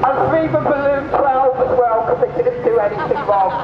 And Viva Balloon 12 as well, because they didn't do anything wrong.